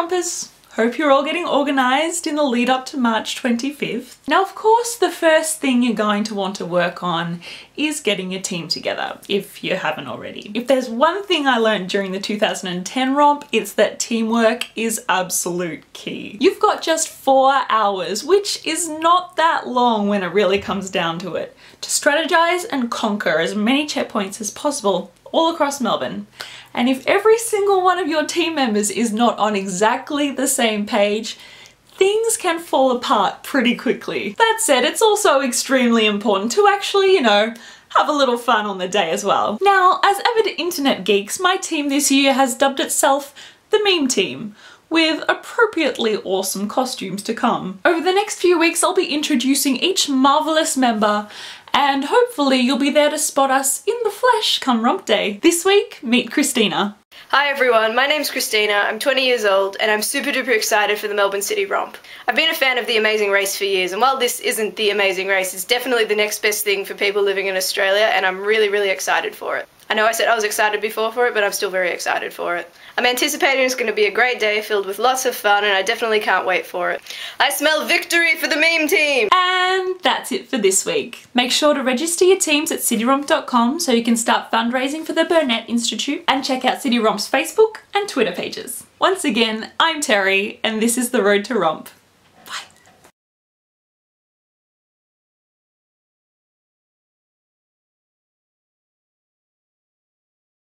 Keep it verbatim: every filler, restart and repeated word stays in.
Rompers! Hope you're all getting organised in the lead up to March twenty-fifth. Now of course the first thing you're going to want to work on is getting your team together, if you haven't already. If there's one thing I learned during the two thousand ten romp, it's that teamwork is absolute key. You've got just four hours, which is not that long when it really comes down to it, to strategize and conquer as many checkpoints as possible all across Melbourne. And if every single one of your team members is not on exactly the same page, things can fall apart pretty quickly. That said, it's also extremely important to actually, you know, have a little fun on the day as well. Now, as avid internet geeks, my team this year has dubbed itself the Meme Team, with appropriately awesome costumes to come. Over the next few weeks, I'll be introducing each marvellous member, and hopefully you'll be there to spot us in the flesh come Romp Day. This week, meet Christina. Hi everyone, my name's Christina, I'm twenty years old, and I'm super duper excited for the Melbourne City Romp. I've been a fan of The Amazing Race for years, and while this isn't The Amazing Race, it's definitely the next best thing for people living in Australia, and I'm really, really excited for it. I know I said I was excited before for it, but I'm still very excited for it. I'm anticipating it's going to be a great day filled with lots of fun, and I definitely can't wait for it. I smell victory for the Meme Team! And that's it for this week. Make sure to register your teams at city romp dot com so you can start fundraising for the Burnett Institute, and check out City Romp's Facebook and Twitter pages. Once again, I'm Terry, and this is The Road to Romp.